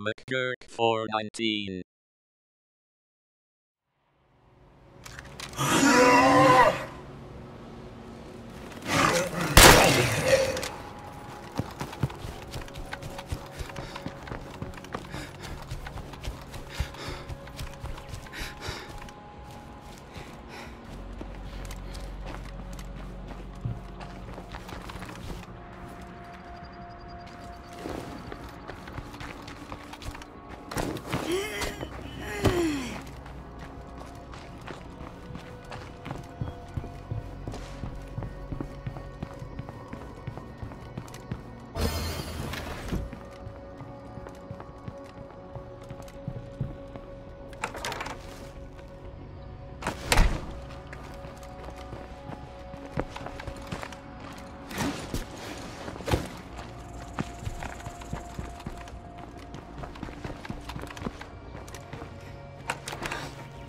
McGurk419.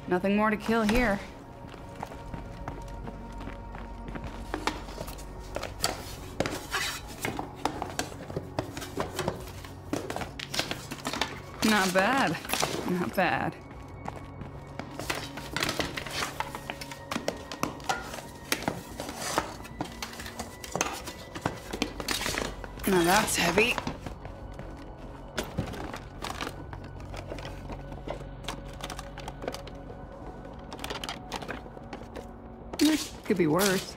Nothing more to kill here. Not bad. Not bad. Now that's heavy. Could be worse.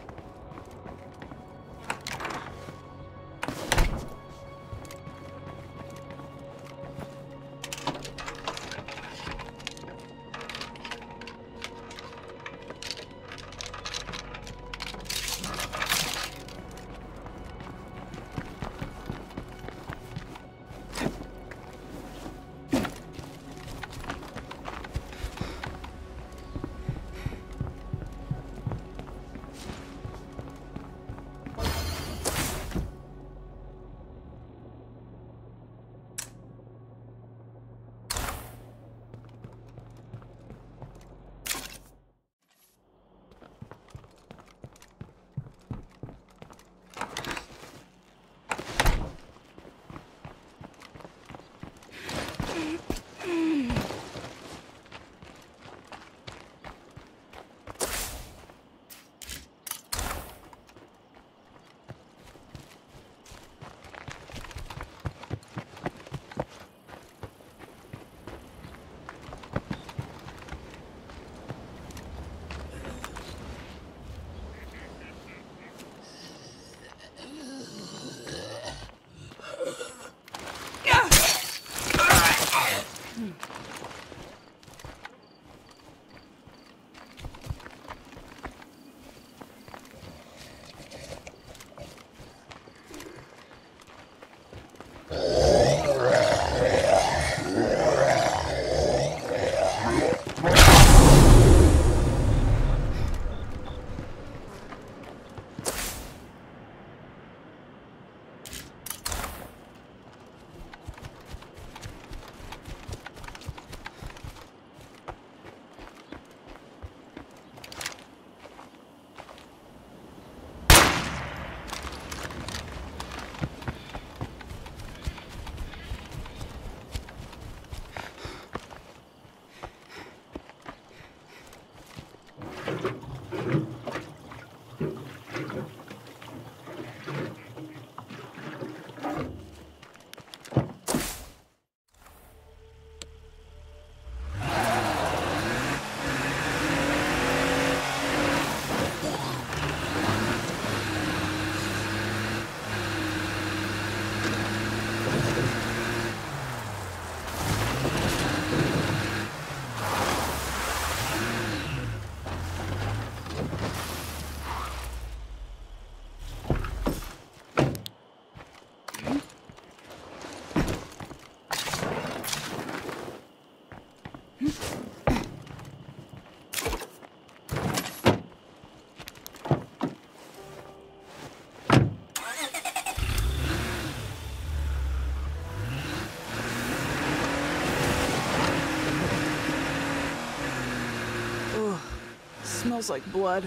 Smells like blood.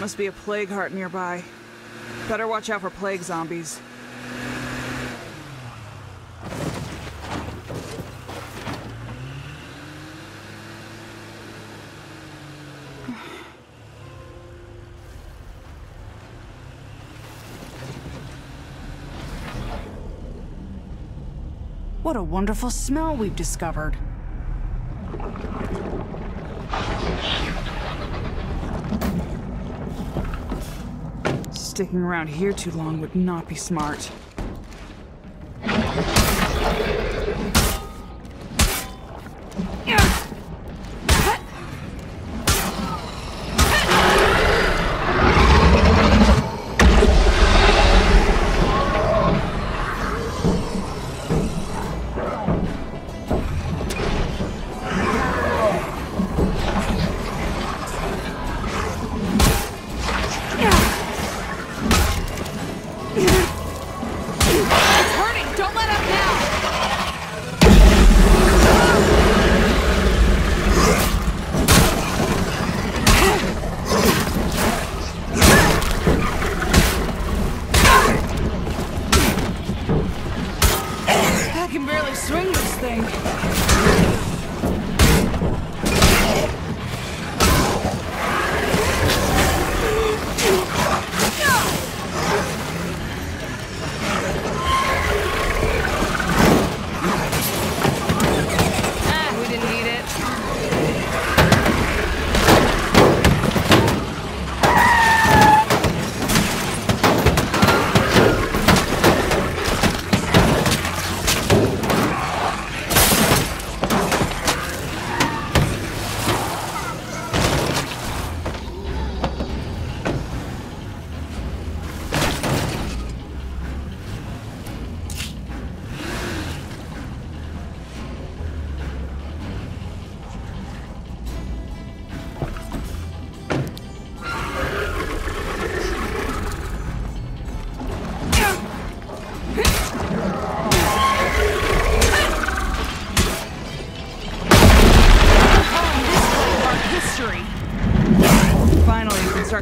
Must be a plague heart nearby. Better watch out for plague zombies. What a wonderful smell we've discovered. Sticking around here too long would not be smart.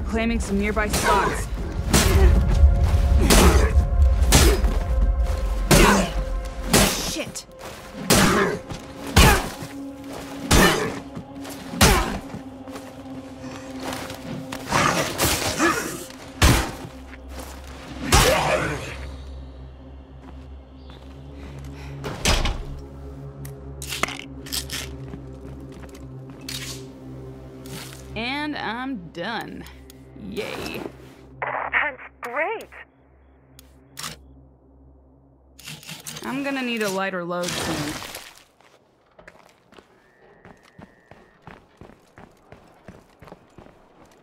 Claiming some nearby spots. Shit. And I'm done. Yay. That's great. I'm gonna need a lighter load soon.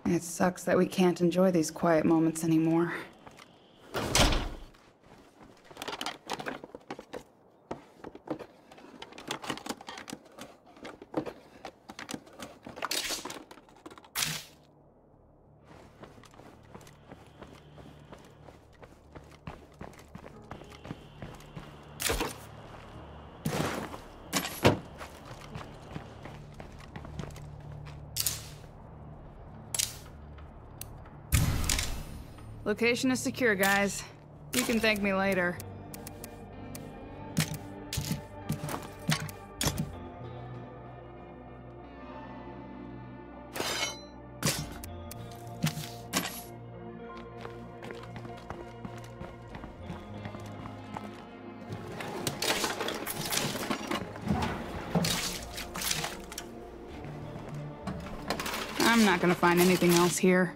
It sucks that we can't enjoy these quiet moments anymore. Location is secure, guys. You can thank me later. I'm not gonna find anything else here.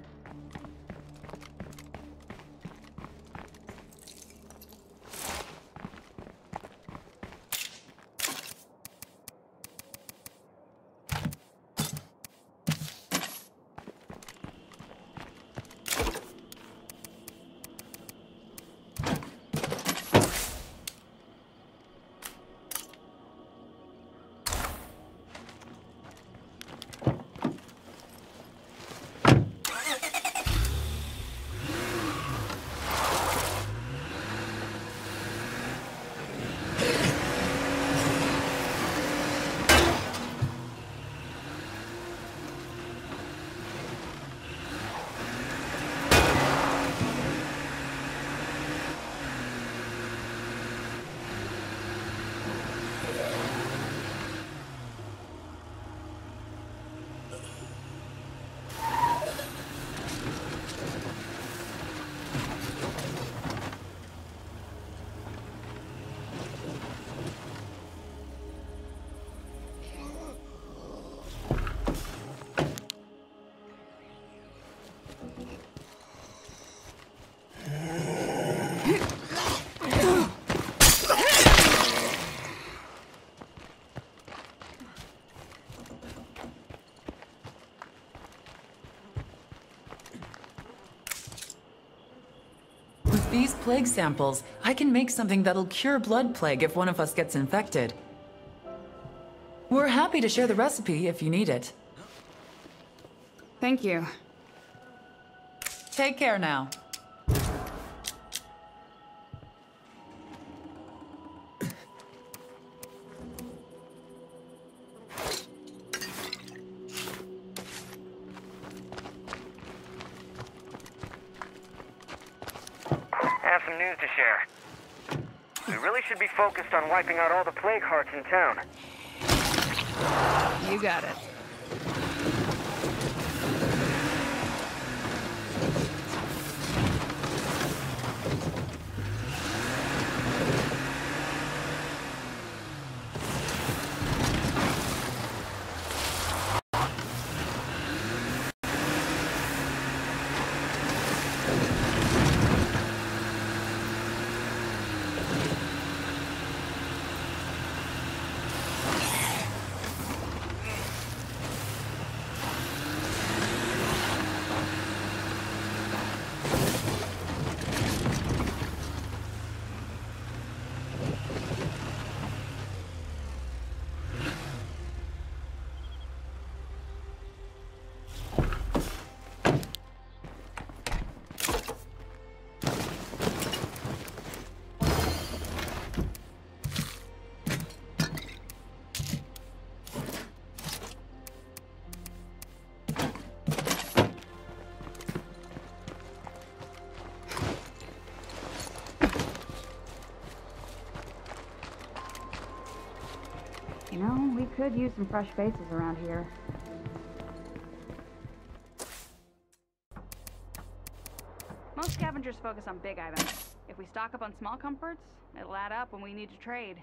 these plague samples, I can make something that'll cure blood plague if one of us gets infected. We're happy to share the recipe if you need it. Thank you. Take care now. Focused on wiping out all the plague hearts in town. You got it. You know, we could use some fresh faces around here. Most scavengers focus on big items. If we stock up on small comforts, it'll add up when we need to trade.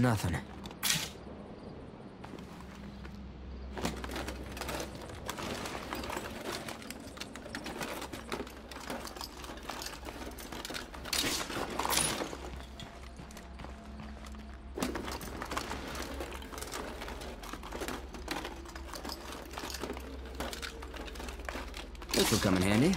Nothing. This will come in handy.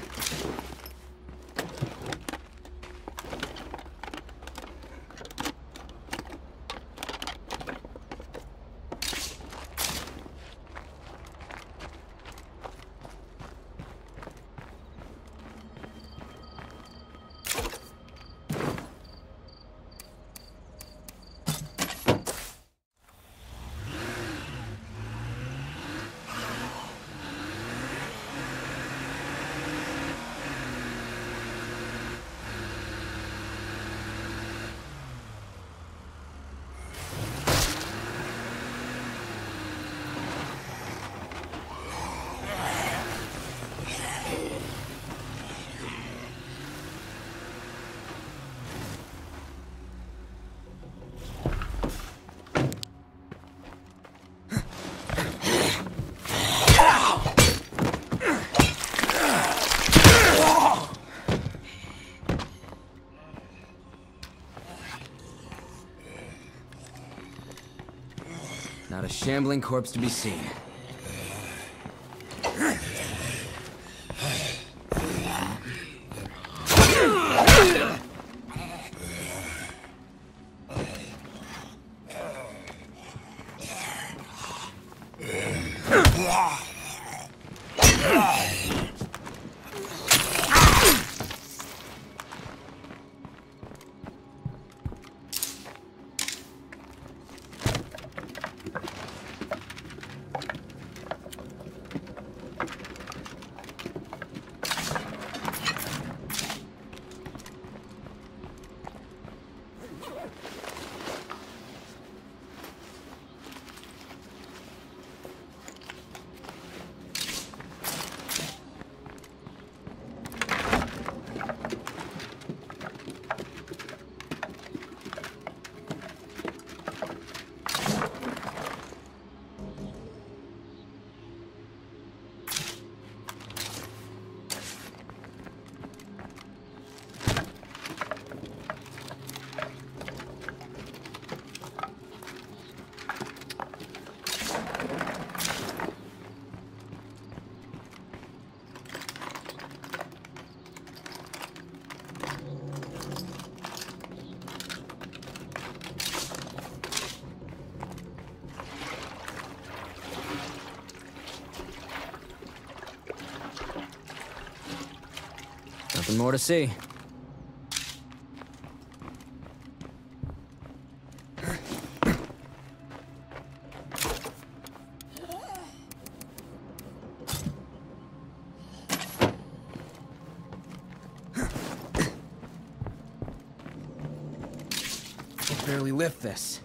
Not a shambling corpse to be seen. Nothing more to see. I barely lift this.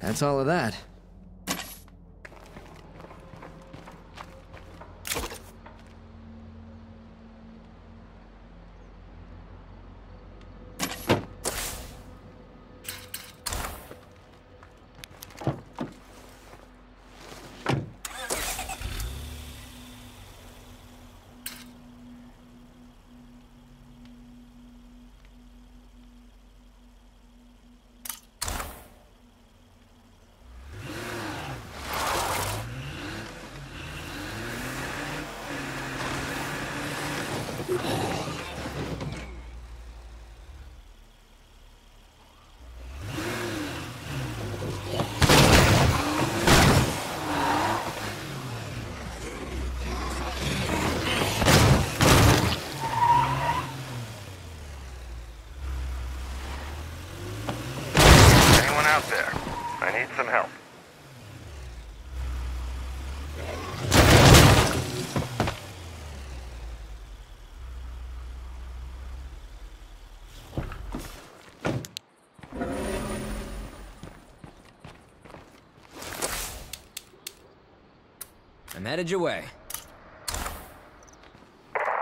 That's all of that. I'm headed your way.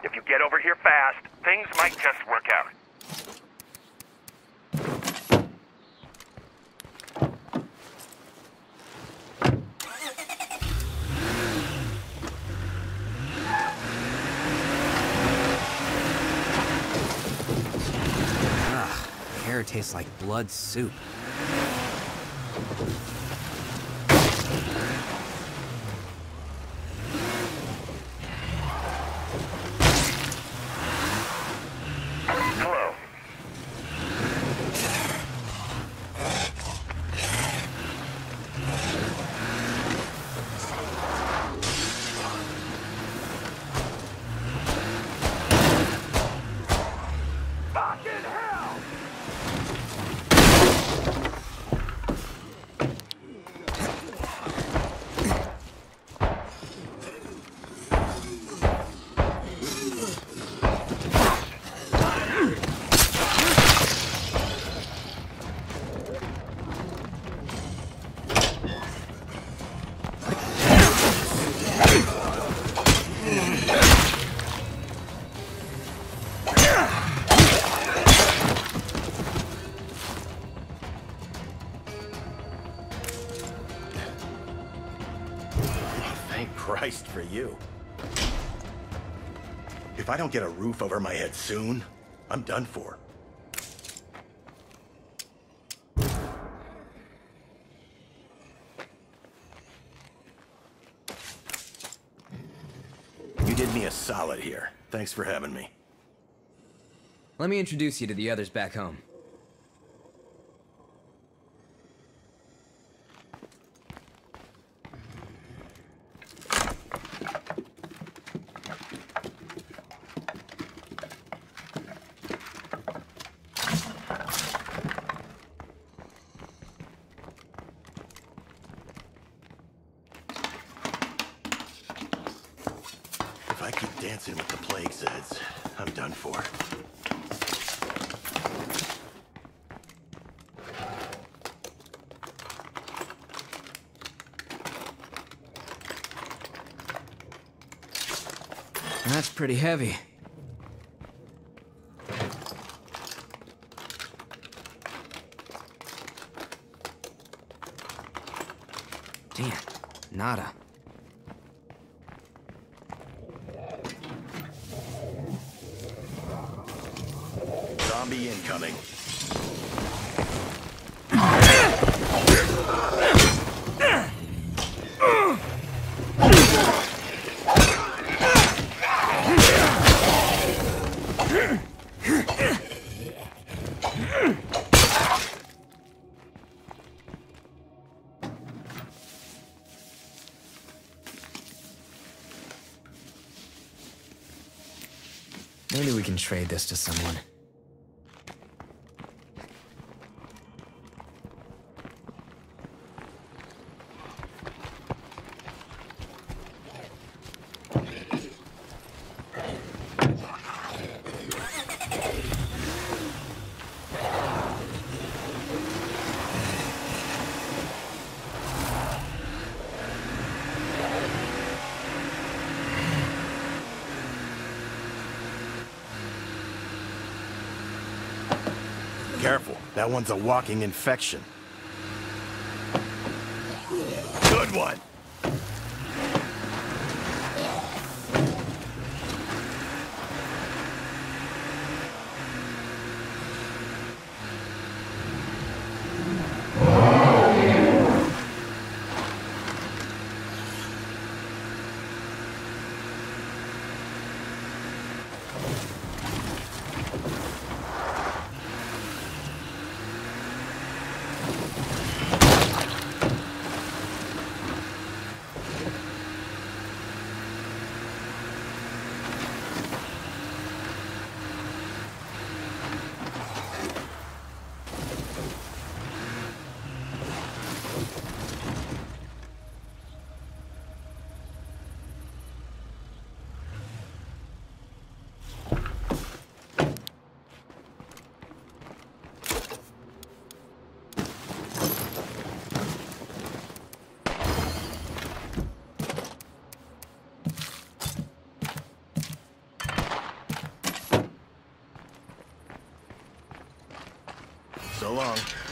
If you get over here fast, things might just work out. Ugh, the air tastes like blood soup. Christ for you. If I don't get a roof over my head soon, I'm done for. You did me a solid here. Thanks for having me. Let me introduce you to the others back home. If I keep dancing with the plague zeds, I'm done for. That's pretty heavy. Damn, nada. Zombie incoming. Maybe we can trade this to someone. Careful, that one's a walking infection. Good one!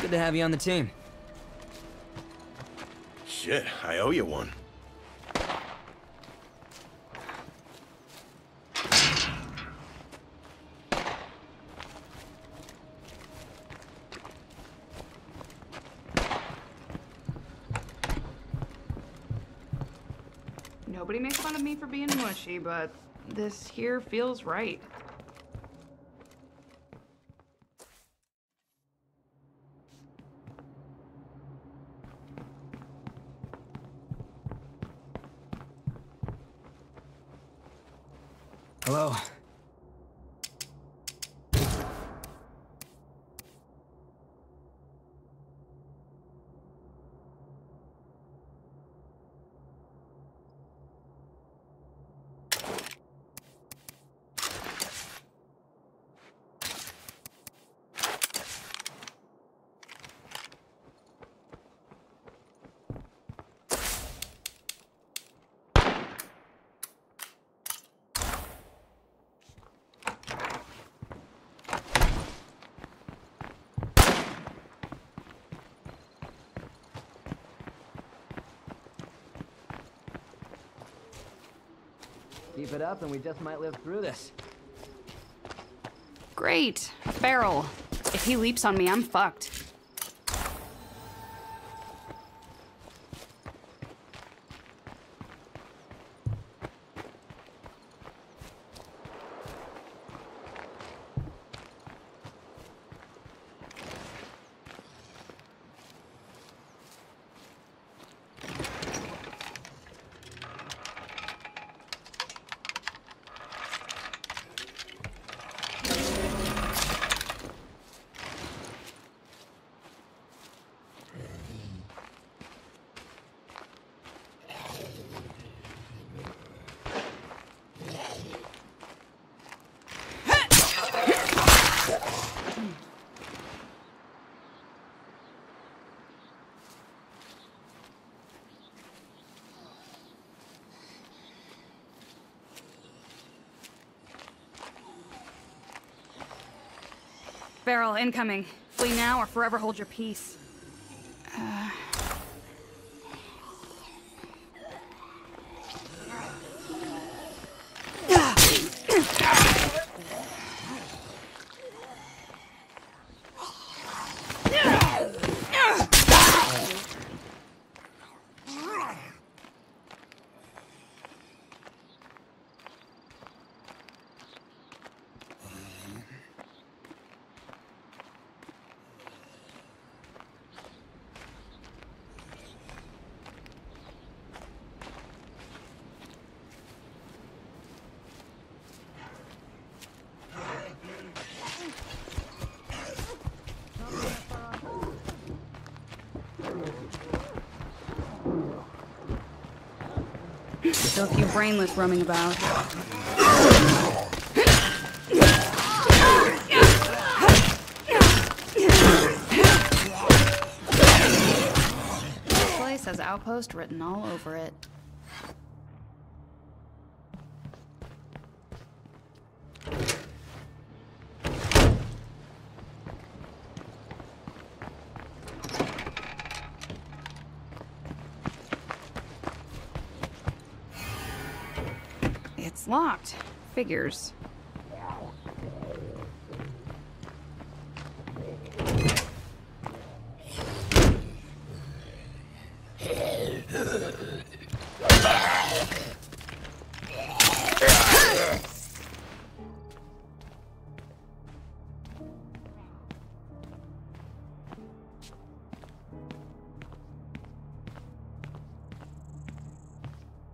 Good to have you on the team. Shit, I owe you one. Nobody makes fun of me for being mushy, but this here feels right. Hello. Keep it up and we just might live through this. Great. Feral. If he leaps on me, I'm fucked. Feral, incoming. Flee now or forever hold your peace. So few brainless roaming about. This place has outpost written all over it. It's locked. Figures.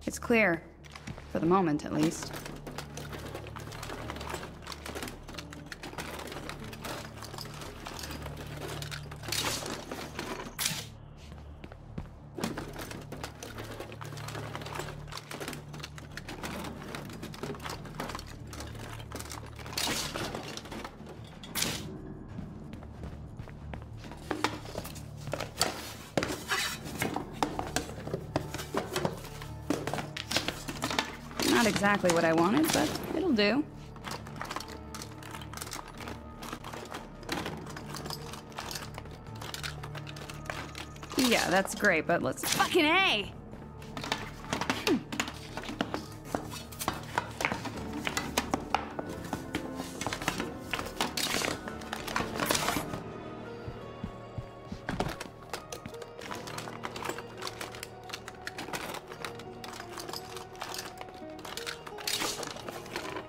It's clear. For the moment, at least. Not exactly what I wanted, but it'll do. Yeah, that's great, but let's... Fucking A!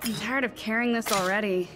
I'm tired of carrying this already.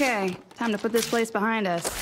Okay, time to put this place behind us.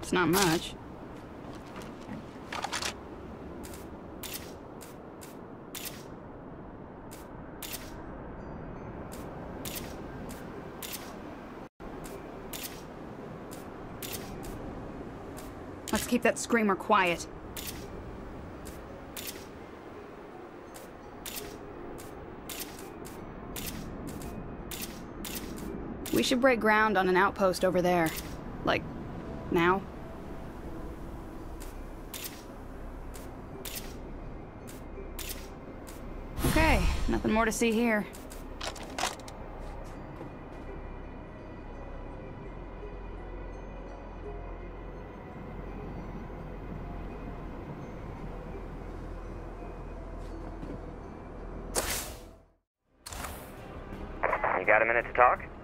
It's not much. Let's keep that screamer quiet. We should break ground on an outpost over there. Like, now. Nothing more to see here. got a minute to talk?